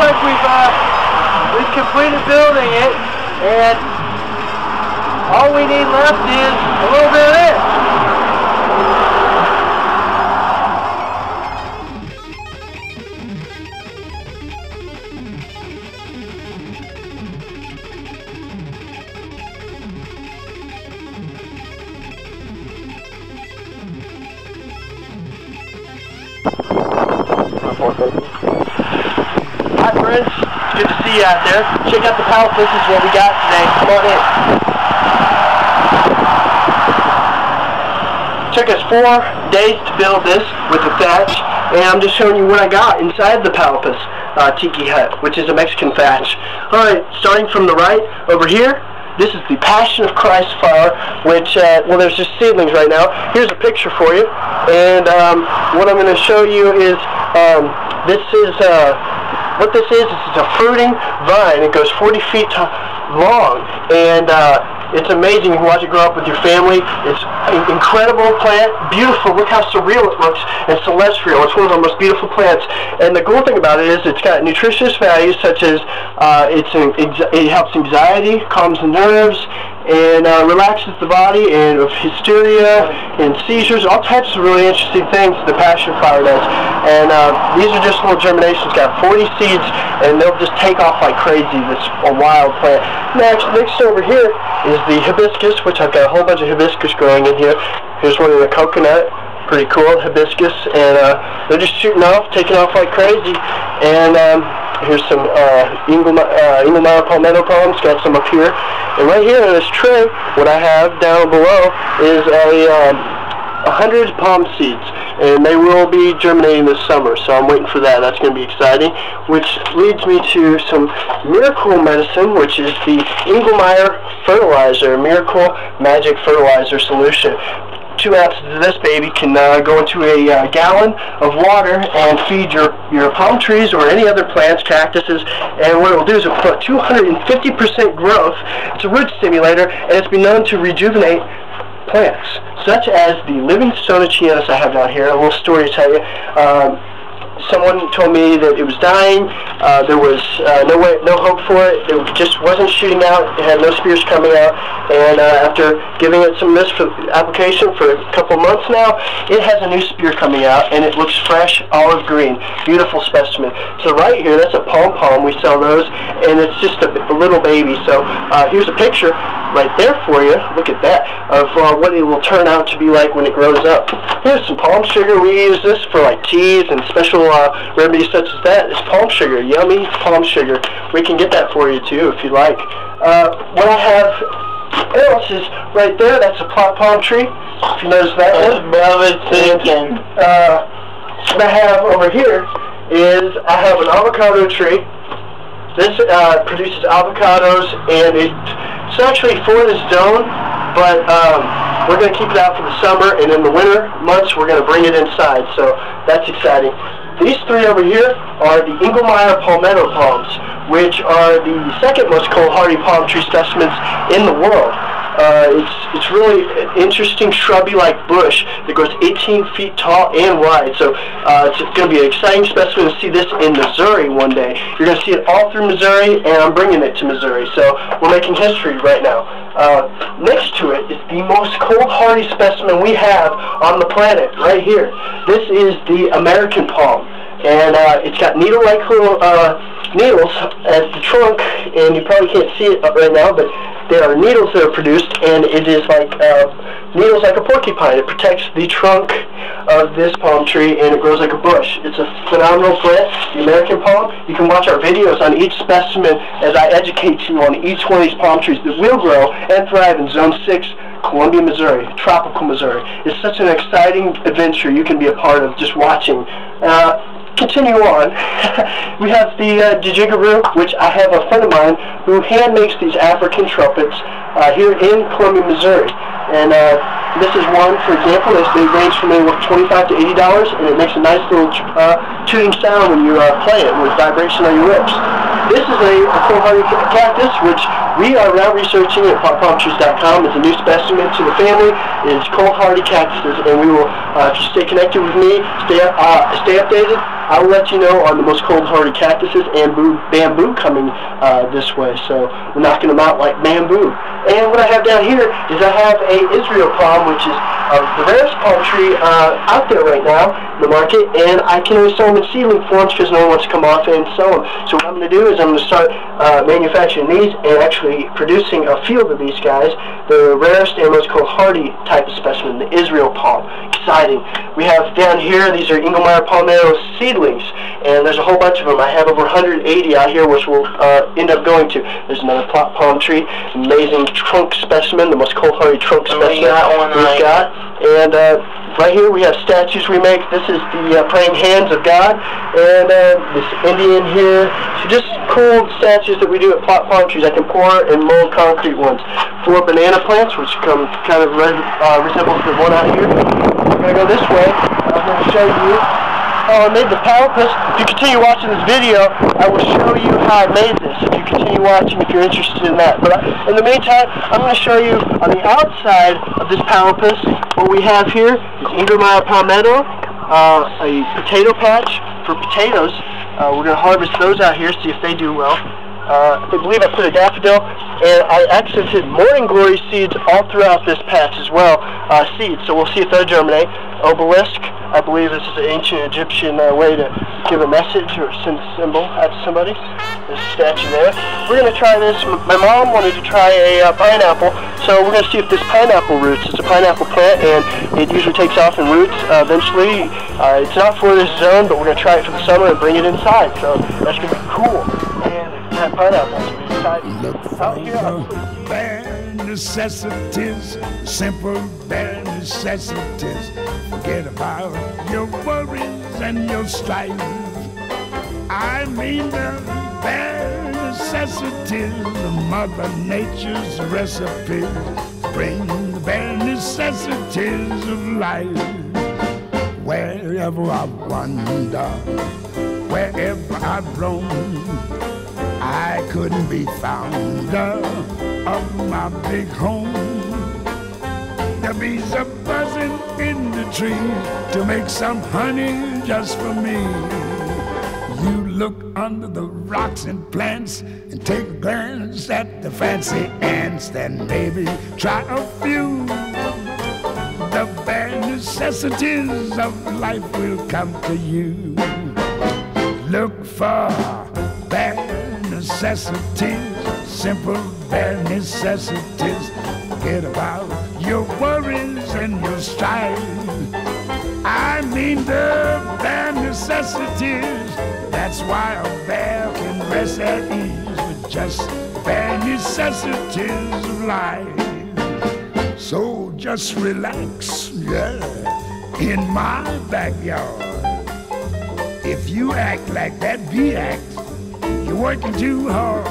looks like we've completed building it, and all we need left is a little bit of this. Hi friends, it's good to see you out there. Check out the palm. This is what we got today. Come on in. Took us 4 days to build this with the thatch, and I'm just showing you what I got inside the Palapas Tiki Hut, which is a Mexican thatch. Alright, starting from the right over here, this is the Passion of Christ flower, which, well, there's just seedlings right now. Here's a picture for you, and what I'm going to show you is this is what this is. It's a fruiting vine. It goes 40 feet long, and it's amazing. You can watch it grow up with your family. It's an incredible plant, beautiful. Look how surreal it looks and celestial. It's one of our most beautiful plants. And the cool thing about it is it's got nutritious values such as it helps anxiety, calms the nerves, and relaxes the body and of hysteria and seizures, all types of really interesting things the passion flower does. And these are just little germinations. It's got 40 seeds, and they'll just take off like crazy. It's a wild plant. Next over here is the hibiscus, which I've got a whole bunch of hibiscus growing in here. Here's one in a coconut. Pretty cool, hibiscus. And they're just shooting off, taking off like crazy. And here's some Engelmeyer Palmetto Palm. It's got some up here. And right here in this tray, what I have down below is a 100 palm seeds. And they will be germinating this summer, so I'm waiting for that. That's going to be exciting. Which leads me to some miracle medicine, which is the Engelmeyer Fertilizer, Miracle Magic Fertilizer Solution. 2 ounces of this baby can go into a gallon of water and feed your palm trees or any other plants, cactuses, and what it will do is it will put 250% growth. It's a root stimulator, and it's been known to rejuvenate plants, such as the living sonichinus I have down here. A little story to tell you. Someone told me that it was dying. There was no hope for it. It just wasn't shooting out. It had no spears coming out. And after giving it some application for a couple months now, it has a new spear coming out, and it looks fresh, olive green, beautiful specimen. So right here, that's a palm. We sell those, and it's just a little baby. So here's a picture right there for you. Look at that of what it will turn out to be like when it grows up. Here's some palm sugar. We use this for like teas and special remedies such as that. It's palm sugar, yummy palm sugar. We can get that for you too if you like. What I have else is right there. That's a plot palm tree. If you notice that one. What I have over here is I have an avocado tree. This produces avocados, and it's actually for this zone, but we're going to keep it out for the summer, and in the winter months we're going to bring it inside, so that's exciting. These three over here are the Engelmeyer Palmetto Palms, which are the second most cold-hardy palm tree specimens in the world. It's really an interesting shrubby-like bush that grows 18 feet tall and wide, so it's going to be an exciting specimen to see this in Missouri one day. You're going to see it all through Missouri, and I'm bringing it to Missouri, so we're making history right now. Next to it is the most cold-hardy specimen we have on the planet, right here. This is the American palm. And it's got needle-like little needles at the trunk, and you probably can't see it right now, but there are needles that are produced, and it is like needles like a porcupine. It protects the trunk of this palm tree, and it grows like a bush. It's a phenomenal plant, the American palm. You can watch our videos on each specimen as I educate you on each one of these palm trees that will grow and thrive in Zone 6, Columbia, Missouri, Tropical Missouri. It's such an exciting adventure you can be a part of just watching. Continue on. We have the djigaroo, which I have a friend of mine who hand makes these African trumpets here in Columbia, Missouri. And this is one, for example, they range from anywhere from $25 to $80, and it makes a nice little tuning sound when you play it with vibration on your lips. This is a cold-hardy cactus, which we are now researching at PalmPalmTrees.com. It's a new specimen to the family. It's cold-hardy cactuses, and we will just stay connected with me, stay updated. I'll let you know on the most cold-hardy cactuses and bamboo coming this way. So we're knocking them out like bamboo. And what I have down here is I have a Israel palm, which is the rarest palm tree out there right now in the market, and I can only sell them in seedling forms because no one wants to come off and sell them. So what I'm going to do is I'm going to start manufacturing these and actually producing a field of these guys. The rarest and most cold-hardy type of specimen, the Israel palm. Exciting. We have down here, these are Engelmeyer Palmetto seedlings, and there's a whole bunch of them. I have over 180 out here, which we'll end up going to. There's another plot palm tree, amazing trunk specimen, the most cold-hardy trunk specimen we've got. And right here we have statues we make. This is the praying hands of God, and this Indian here. So just cool statues that we do at plot palm trees. I can pour and mold concrete ones. 4 banana plants, which come kind of resembles the one out here. We're going to go this way. I'm going to show you how I made the palapas. If you continue watching this video, I will show you how I made this. If you continue watching, if you're interested in that. But in the meantime, I'm going to show you on the outside of this palapas. What we have here is Engelmeyer palmetto, a potato patch for potatoes. We're going to harvest those out here, see if they do well. I believe I put a daffodil, and I accented morning glory seeds all throughout this patch as well, seeds, so we'll see if they'll germinate. Obelisk, I believe this is an ancient Egyptian way to give a message or send a symbol out to somebody. There's a statue there. We're going to try this. My mom wanted to try a pineapple, so we're going to see if this pineapple roots. It's a pineapple plant, and it usually takes off and roots eventually. It's not for this zone, but we're going to try it for the summer and bring it inside, so that's going to be cool. Bare necessities, simple bare necessities. Forget about your worries and your strife. I mean the bare necessities, Mother Nature's recipes. Bring the bare necessities of life. Wherever I wander, wherever I roam, I couldn't be founder of my big home. The bees are buzzing in the tree to make some honey just for me. You look under the rocks and plants and take a glance at the fancy ants, then maybe try a few. The bare necessities of life will come to you. Look for bare necessities, simple bare necessities. Forget about your worries and your strife. I mean the bare necessities. That's why a bear can rest at ease with just bare necessities of life. So just relax, yeah, in my backyard. If you act like that bee acts, you're working too hard.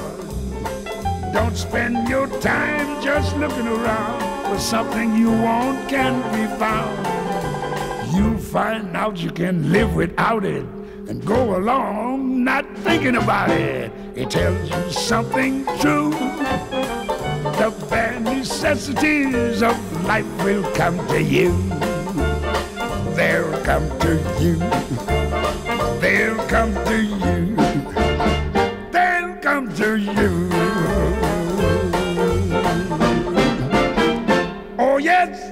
Don't spend your time just looking around for something you want can't be found. You'll find out you can live without it and go along not thinking about it. It tells you something true. The bare necessities of life will come to you. They'll come to you. They'll come to you. They'll come to you. Oh, yes.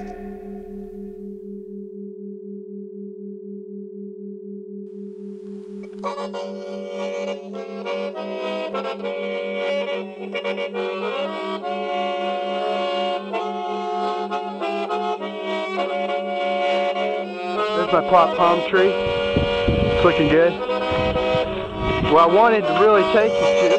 There's my plot palm tree. It's looking good. Well, I wanted to really take you to